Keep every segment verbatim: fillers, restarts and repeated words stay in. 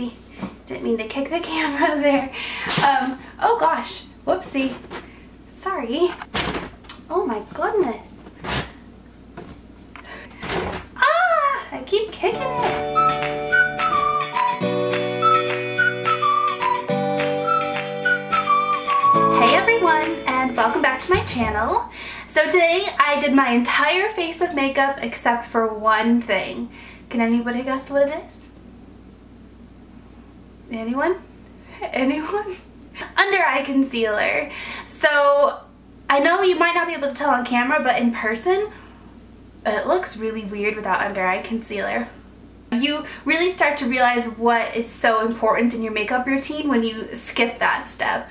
Oopsie, didn't mean to kick the camera there. Um, oh gosh, whoopsie, sorry. Oh my goodness. Ah, I keep kicking it. Hey everyone, and welcome back to my channel. So today I did my entire face of makeup except for one thing. Can anybody guess what it is? Anyone? Anyone? Under eye concealer. So I know you might not be able to tell on camera, but in person, it looks really weird without under eye concealer. You really start to realize what is so important in your makeup routine when you skip that step.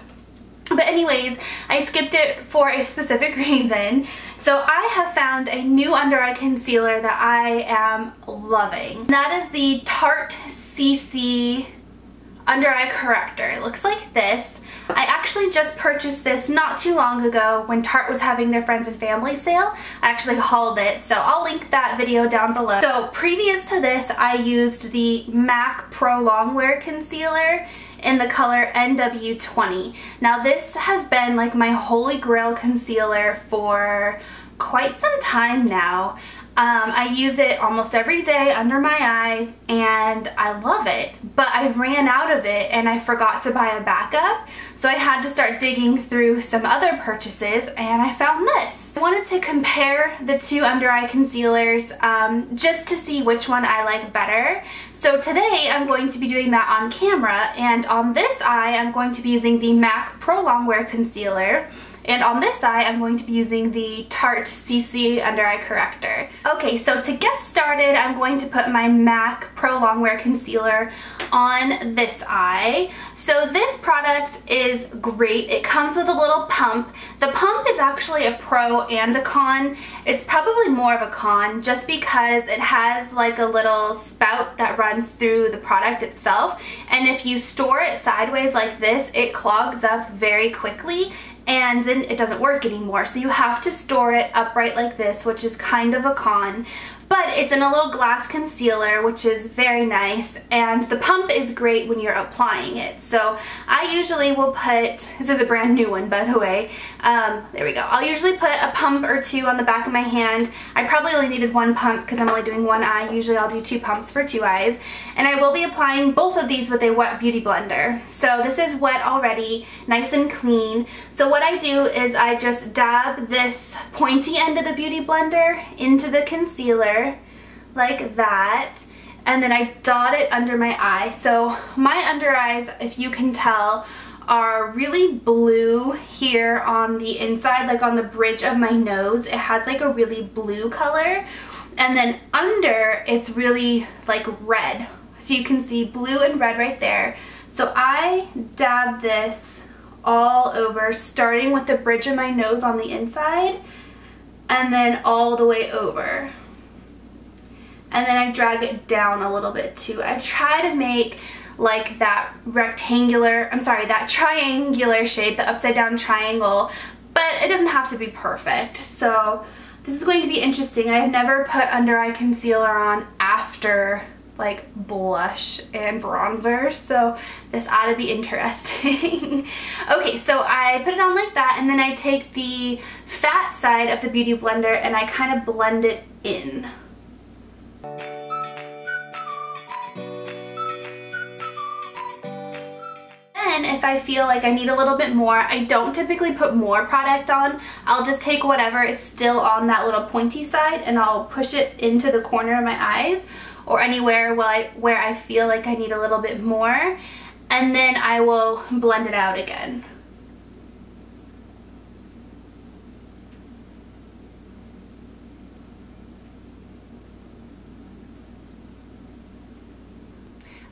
But anyways, I skipped it for a specific reason. So I have found a new under eye concealer that I am loving. That is the Tarte C C Under Eye Corrector. It looks like this. I actually just purchased this not too long ago when Tarte was having their friends and family sale. I actually hauled it, so I'll link that video down below. So previous to this, I used the MAC Pro Longwear Concealer in the color N W twenty. Now this has been like my holy grail concealer for quite some time now. Um, I use it almost every day under my eyes and I love it, but I ran out of it and I forgot to buy a backup, so I had to start digging through some other purchases and I found this. I wanted to compare the two under eye concealers um, just to see which one I like better. So today I'm going to be doing that on camera, and on this eye I'm going to be using the MAC Pro Longwear Concealer. And on this eye, I'm going to be using the Tarte C C Under Eye Corrector. Okay, so to get started, I'm going to put my MAC Pro Longwear Concealer on this eye. So this product is great. It comes with a little pump. The pump is actually a pro and a con. It's probably more of a con just because it has like a little spout that runs through the product itself. And if you store it sideways like this, it clogs up very quickly, and then it doesn't work anymore. So you have to store it upright like this, which is kind of a con, but it's in a little glass concealer, which is very nice, and the pump is great when you're applying it. So I usually will put, this is a brand new one by the way, um, there we go. I'll usually put a pump or two on the back of my hand. I probably only needed one pump because I'm only doing one eye. Usually I'll do two pumps for two eyes, and I will be applying both of these with a wet beauty blender. So this is wet already, nice and clean. So what I do is I just dab this pointy end of the beauty blender into the concealer, like that, and then I dot it under my eye. So my under eyes, if you can tell, are really blue here on the inside, like on the bridge of my nose. It has like a really blue color, and then under it's really like red. So you can see blue and red right there. So I dab this all over, starting with the bridge of my nose on the inside and then all the way over. And then I drag it down a little bit too. I try to make like that rectangular, I'm sorry, that triangular shape, the upside down triangle, but it doesn't have to be perfect. So this is going to be interesting. I've never put under eye concealer on after like blush and bronzer, so this ought to be interesting. Okay, so I put it on like that, and then I take the fat side of the beauty blender and I kind of blend it in. Then if I feel like I need a little bit more, I don't typically put more product on. I'll just take whatever is still on that little pointy side and I'll push it into the corner of my eyes or anywhere where I, where I feel like I need a little bit more, and then I will blend it out again.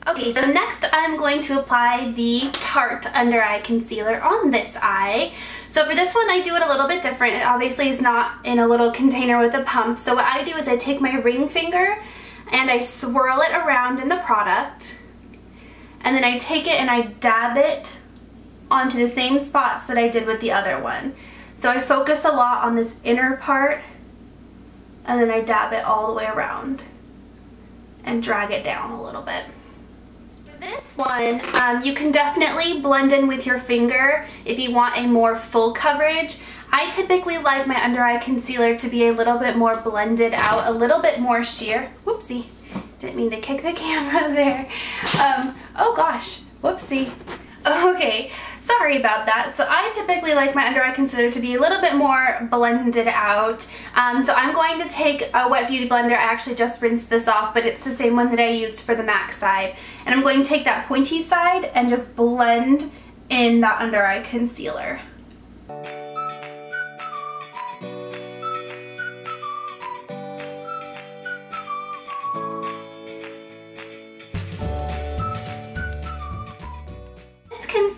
Okay, so next I'm going to apply the Tarte Under Eye Concealer on this eye. So for this one I do it a little bit different. It obviously is not in a little container with a pump. So what I do is I take my ring finger and I swirl it around in the product. And then I take it and I dab it onto the same spots that I did with the other one. So I focus a lot on this inner part and then I dab it all the way around and drag it down a little bit. This one. Um, you can definitely blend in with your finger if you want a more full coverage. I typically like my under eye concealer to be a little bit more blended out, a little bit more sheer. Whoopsie, didn't mean to kick the camera there. Um, oh gosh, whoopsie. Okay, sorry about that. So I typically like my under eye concealer to be a little bit more blended out. Um, so I'm going to take a wet beauty blender. I actually just rinsed this off, but it's the same one that I used for the MAC side. And I'm going to take that pointy side and just blend in that under eye concealer.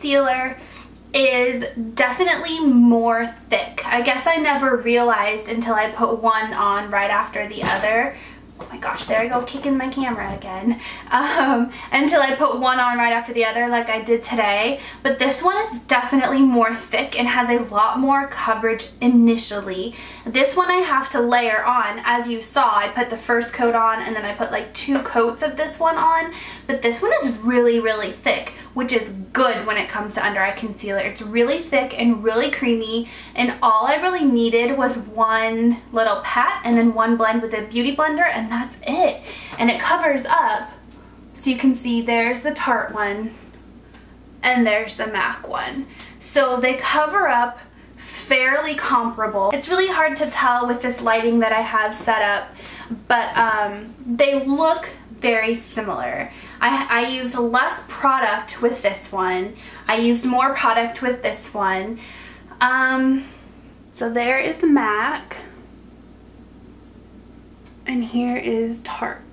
Concealer is definitely more thick. I guess I never realized until I put one on right after the other. Oh my gosh, there I go kicking my camera again. Um, until I put one on right after the other like I did today. But this one is definitely more thick and has a lot more coverage initially. This one I have to layer on. As you saw, I put the first coat on and then I put like two coats of this one on. But this one is really, really thick, which is good when it comes to under eye concealer. It's really thick and really creamy, and all I really needed was one little pat and then one blend with a beauty blender, and that's it. And it covers up, so you can see there's the Tarte one and there's the MAC one. So they cover up fairly comparable. It's really hard to tell with this lighting that I have set up, but um, they look very similar. I, I used less product with this one. I used more product with this one. Um, so there is the MAC, and here is Tarte.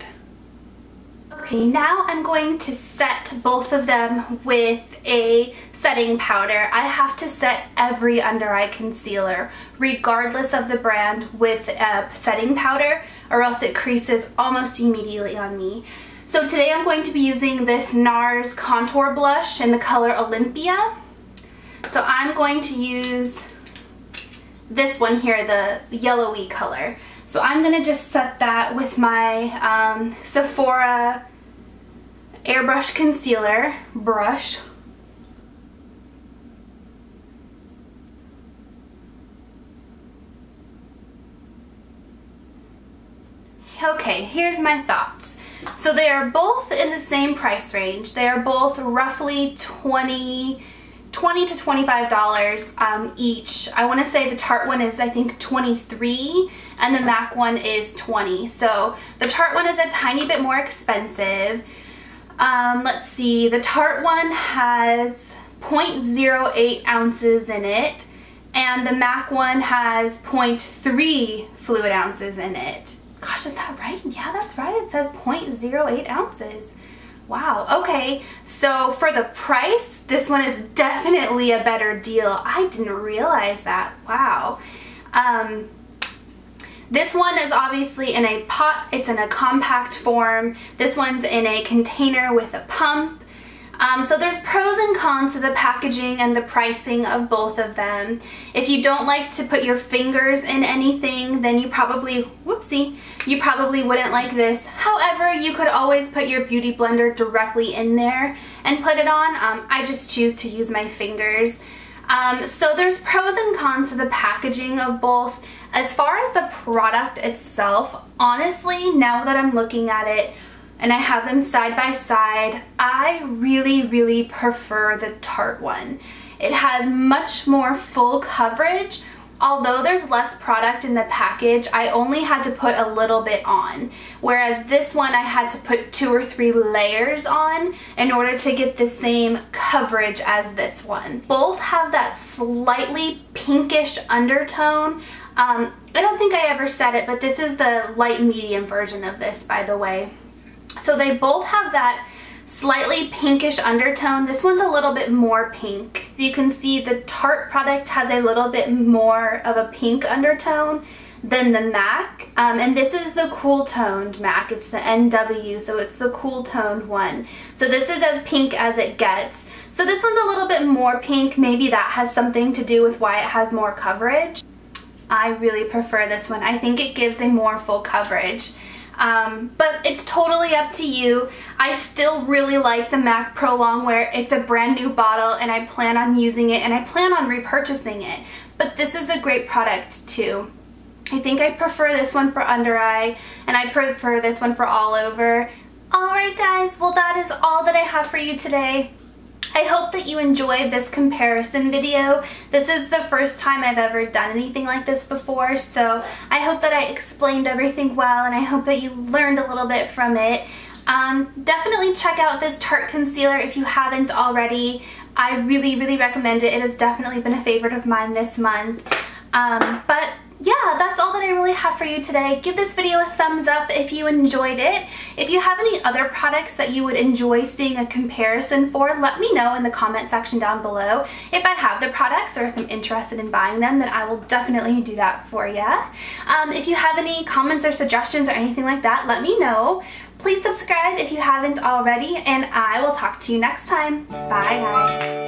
Okay, now I'm going to set both of them with a setting powder. I have to set every under eye concealer, regardless of the brand, with a setting powder, or else it creases almost immediately on me. So today I'm going to be using this NARS contour blush in the color Olympia. So I'm going to use this one here, the yellowy color. So I'm going to just set that with my um, Sephora airbrush concealer brush. Okay, here's my thoughts. So they are both in the same price range. They are both roughly twenty to twenty-five dollars um, each. I want to say the Tarte one is, I think, twenty-three dollars, and the MAC one is twenty dollars. So the Tarte one is a tiny bit more expensive. Um, let's see, the Tarte one has zero point zero eight ounces in it, and the MAC one has zero point three fluid ounces in it. Gosh, is that right? Yeah, that's right. It says zero point zero eight ounces. Wow. Okay, so for the price, this one is definitely a better deal. I didn't realize that. Wow. Um, this one is obviously in a pot. It's in a compact form. This one's in a container with a pump. Um, so there's pros and cons to the packaging and the pricing of both of them. If you don't like to put your fingers in anything, then you probably, whoopsie, you probably wouldn't like this. However, you could always put your beauty blender directly in there and put it on. Um, I just choose to use my fingers. Um, so there's pros and cons to the packaging of both. As far as the product itself, honestly, now that I'm looking at it, and I have them side by side, I really, really prefer the Tarte one. It has much more full coverage. Although there's less product in the package, I only had to put a little bit on. Whereas this one, I had to put two or three layers on in order to get the same coverage as this one. Both have that slightly pinkish undertone. Um, I don't think I ever said it, but this is the light medium version of this, by the way. So they both have that slightly pinkish undertone. This one's a little bit more pink. So you can see the Tarte product has a little bit more of a pink undertone than the MAC. Um, and this is the cool toned MAC. It's the N W, so it's the cool toned one. So this is as pink as it gets. So this one's a little bit more pink. Maybe that has something to do with why it has more coverage. I really prefer this one. I think it gives a more full coverage. Um, but it's totally up to you. I still really like the MAC Pro Longwear. It's a brand new bottle and I plan on using it and I plan on repurchasing it. But this is a great product too. I think I prefer this one for under eye and I prefer this one for all over. Alright guys, well that is all that I have for you today. I hope that you enjoyed this comparison video. This is the first time I've ever done anything like this before, so I hope that I explained everything well and I hope that you learned a little bit from it. Um, definitely check out this Tarte concealer if you haven't already. I really, really recommend it. It has definitely been a favorite of mine this month. Um, but yeah, that's all that I really have for you today. Give this video a thumbs up if you enjoyed it. If you have any other products that you would enjoy seeing a comparison for, let me know in the comment section down below. If I have the products or if I'm interested in buying them, then I will definitely do that for you. Um, if you have any comments or suggestions or anything like that, let me know. Please subscribe if you haven't already, and I will talk to you next time. Bye guys.